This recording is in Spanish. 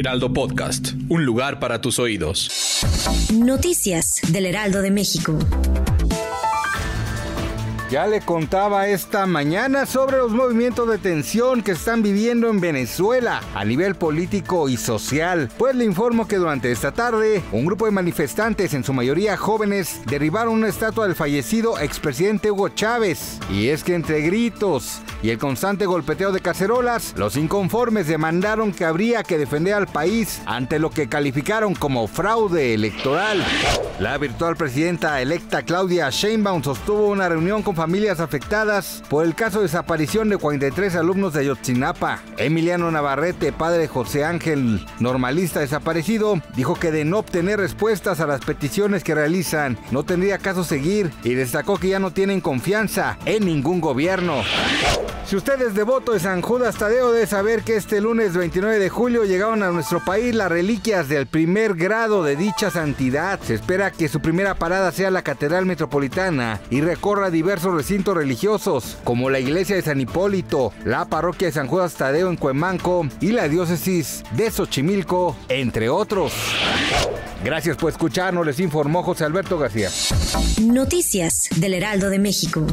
Heraldo Podcast, un lugar para tus oídos. Noticias del Heraldo de México. Ya le contaba esta mañana sobre los movimientos de tensión que están viviendo en Venezuela a nivel político y social. Pues le informo que durante esta tarde, un grupo de manifestantes, en su mayoría jóvenes, derribaron una estatua del fallecido expresidente Hugo Chávez. Y es que entre gritos y el constante golpeteo de cacerolas, los inconformes demandaron que habría que defender al país ante lo que calificaron como fraude electoral. La virtual presidenta electa Claudia Sheinbaum sostuvo una reunión con familias afectadas por el caso de desaparición de 43 alumnos de Ayotzinapa. Emiliano Navarrete, padre de José Ángel, normalista desaparecido, dijo que de no obtener respuestas a las peticiones que realizan, no tendría caso seguir, y destacó que ya no tienen confianza en ningún gobierno. Si usted es devoto de San Judas Tadeo, debe saber que este lunes 29 de julio llegaron a nuestro país las reliquias del primer grado de dicha santidad. Se espera que su primera parada sea la Catedral Metropolitana y recorra diversos recintos religiosos como la iglesia de San Hipólito, la parroquia de San Judas Tadeo en Cuemanco y la diócesis de Xochimilco, entre otros. Gracias por escucharnos, les informó José Alberto García. Noticias del Heraldo de México.